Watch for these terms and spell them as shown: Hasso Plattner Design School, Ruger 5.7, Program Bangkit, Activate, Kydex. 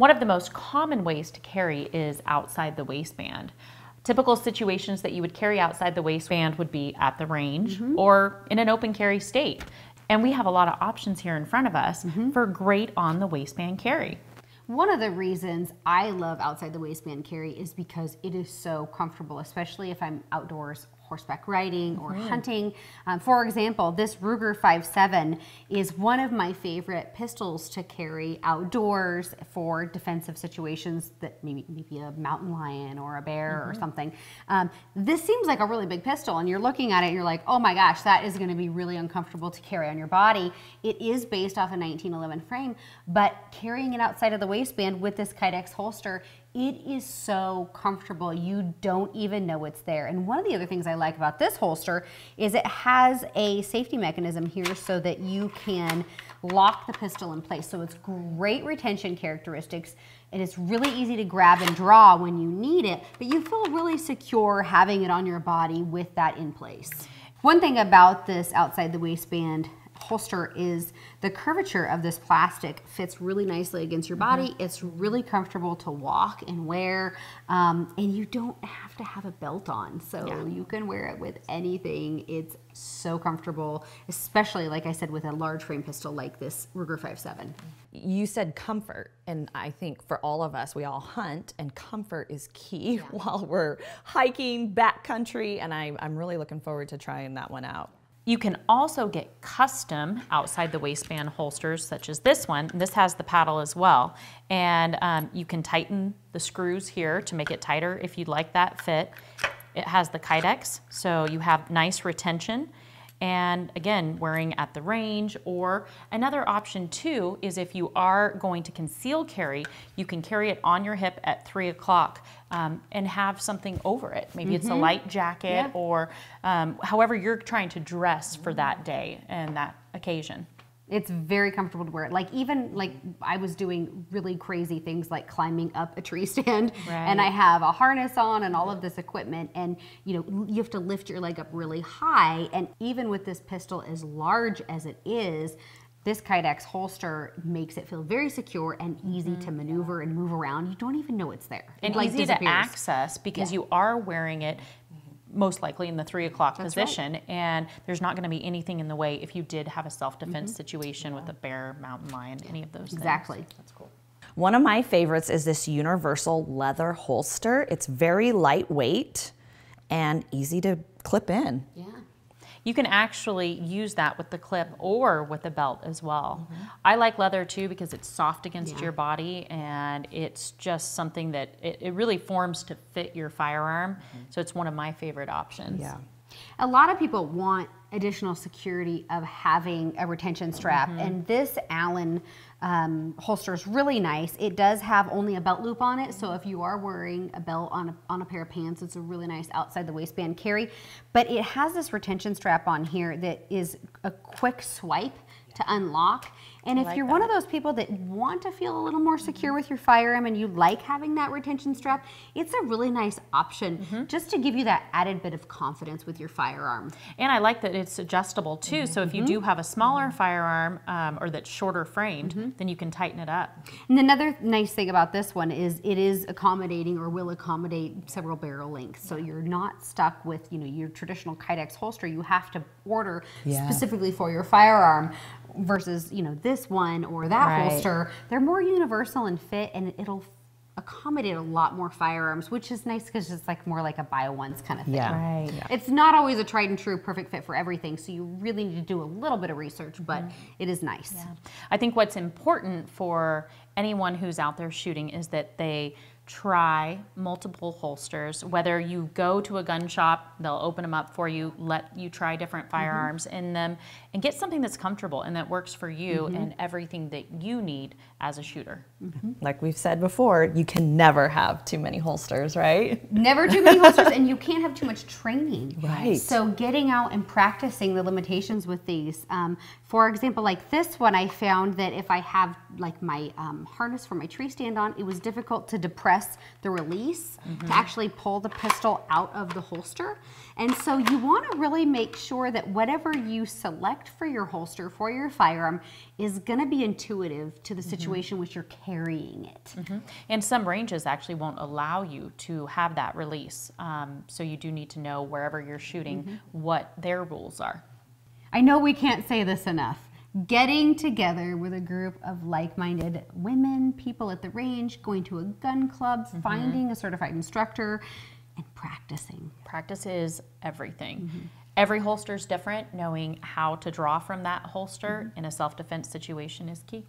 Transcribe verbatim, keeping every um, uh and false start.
One of the most common ways to carry is outside the waistband. Typical situations that you would carry outside the waistband would be at the range mm-hmm. or in an open carry state. And we have a lot of options here in front of us mm-hmm. for great on the waistband carry. One of the reasons I love outside the waistband carry is because it is so comfortable, especially if I'm outdoors horseback riding or mm-hmm. hunting. Um, for example, this Ruger five seven is one of my favorite pistols to carry outdoors for defensive situations that maybe, maybe a mountain lion or a bear mm-hmm. or something. Um, this seems like a really big pistol, and you're looking at it and you're like, oh my gosh, that is going to be really uncomfortable to carry on your body. It is based off a nineteen eleven frame, but carrying it outside of the waistband with this Kydex holster, it is so comfortable, you don't even know it's there. And one of the other things I like about this holster is it has a safety mechanism here so that you can lock the pistol in place. So it's great retention characteristics, and it's really easy to grab and draw when you need it, but you feel really secure having it on your body with that in place. One thing about this outside the waistband holster is the curvature of this plastic fits really nicely against your body. Mm-hmm. It's really comfortable to walk and wear, um, and you don't have to have a belt on, so yeah. you can wear it with anything. It's so comfortable, especially, like I said, with a large frame pistol like this Ruger five seven. You said comfort, and I think for all of us, we all hunt, and comfort is key yeah. while we're hiking, backcountry, and I, I'm really looking forward to trying that one out. You can also get custom outside the waistband holsters such as this one. This has the paddle as well. And um, you can tighten the screws here to make it tighter if you'd like that fit. It has the Kydex, so you have nice retention. And again, wearing at the range, or another option too is if you are going to conceal carry, you can carry it on your hip at three o'clock um, and have something over it. Maybe mm-hmm. it's a light jacket yeah. or um, however you're trying to dress for that day and that occasion. It's very comfortable to wear it. Like even like I was doing really crazy things like climbing up a tree stand right. and I have a harness on and all of this equipment, and you know, you have to lift your leg up really high, and even with this pistol as large as it is, this Kydex holster makes it feel very secure and easy mm-hmm. to maneuver and move around. You don't even know it's there. And it, like, easy disappears. To access because yeah. you are wearing it most likely in the three o'clock position, right. and there's not going to be anything in the way if you did have a self-defense mm-hmm. situation yeah. with a bear, mountain lion, yeah. any of those exactly. things. Exactly. That's cool. One of my favorites is this universal leather holster. It's very lightweight and easy to clip in. Yeah. You can actually use that with the clip or with the belt as well. Mm-hmm. I like leather too because it's soft against yeah. your body, and it's just something that it, it really forms to fit your firearm. Mm-hmm. So it's one of my favorite options. Yeah. A lot of people want additional security of having a retention strap, mm-hmm. and this Allen um, holster is really nice. It does have only a belt loop on it, so if you are wearing a belt on a, on a pair of pants, it's a really nice outside the waistband carry, but it has this retention strap on here that is a quick swipe to unlock. And if like you're that. One of those people that want to feel a little more secure mm-hmm. with your firearm and you like having that retention strap, it's a really nice option mm-hmm. just to give you that added bit of confidence with your firearm. And I like that it's adjustable too, mm-hmm. so if you do have a smaller mm-hmm. firearm um, or that's shorter framed, mm-hmm. then you can tighten it up. And another nice thing about this one is it is accommodating or will accommodate several barrel lengths, so yeah. you're not stuck with, you know, your traditional Kydex holster you have to order yeah. specifically for your firearm. Versus, you know, this one or that right. holster, they're more universal and fit, and it'll accommodate a lot more firearms, which is nice because it's like more like a buy once kind of thing. Yeah. Right. Yeah. It's not always a tried and true perfect fit for everything, so you really need to do a little bit of research, but mm. it is nice. Yeah. I think what's important for anyone who's out there shooting is that they try multiple holsters. Whether you go to a gun shop, they'll open them up for you, let you try different firearms mm-hmm. in them, and get something that's comfortable and that works for you mm-hmm. and everything that you need as a shooter. Mm-hmm. Like we've said before, you can never have too many holsters, right? Never too many holsters, and you can't have too much training. Right. So getting out and practicing the limitations with these. Um, for example, like this one, I found that if I have like my um, harness for my tree stand on, it was difficult to depress press the release mm-hmm. to actually pull the pistol out of the holster. And so you want to really make sure that whatever you select for your holster, for your firearm, is going to be intuitive to the situation mm-hmm. which you're carrying it. Mm-hmm. And some ranges actually won't allow you to have that release. Um, so you do need to know wherever you're shooting mm-hmm. what their rules are. I know we can't say this enough. Getting together with a group of like-minded women, people at the range, going to a gun club, mm-hmm. finding a certified instructor, and practicing. Practice is everything. Mm-hmm. Every holster is different. Knowing how to draw from that holster mm-hmm. in a self-defense situation is key.